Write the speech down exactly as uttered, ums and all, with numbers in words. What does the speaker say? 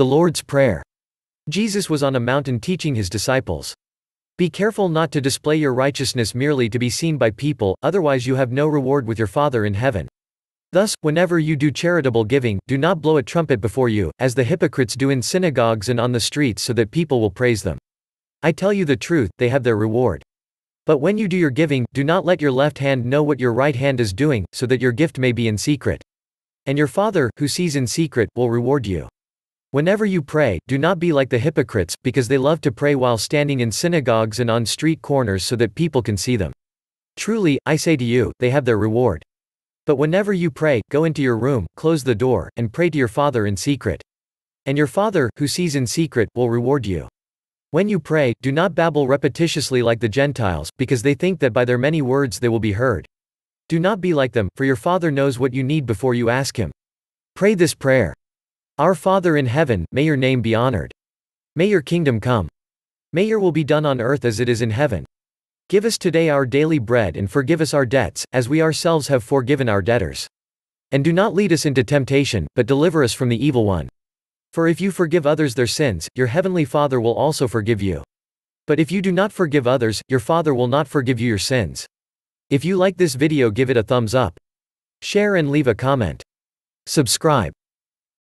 The Lord's Prayer. Jesus was on a mountain teaching his disciples. Be careful not to display your righteousness merely to be seen by people, otherwise you have no reward with your Father in heaven. Thus, whenever you do charitable giving, do not blow a trumpet before you, as the hypocrites do in synagogues and on the streets so that people will praise them. I tell you the truth, they have their reward. But when you do your giving, do not let your left hand know what your right hand is doing, so that your gift may be in secret. And your Father, who sees in secret, will reward you. Whenever you pray, do not be like the hypocrites, because they love to pray while standing in synagogues and on street corners so that people can see them. Truly, I say to you, they have their reward. But whenever you pray, go into your room, close the door, and pray to your Father in secret. And your Father, who sees in secret, will reward you. When you pray, do not babble repetitiously like the Gentiles, because they think that by their many words they will be heard. Do not be like them, for your Father knows what you need before you ask him. Pray this prayer. Our Father in heaven, may your name be honored. May your kingdom come. May your will be done on earth as it is in heaven. Give us today our daily bread and forgive us our debts, as we ourselves have forgiven our debtors. And do not lead us into temptation, but deliver us from the evil one. For if you forgive others their sins, your heavenly Father will also forgive you. But if you do not forgive others, your Father will not forgive you your sins. If you like this video, give it a thumbs up. Share and leave a comment. Subscribe.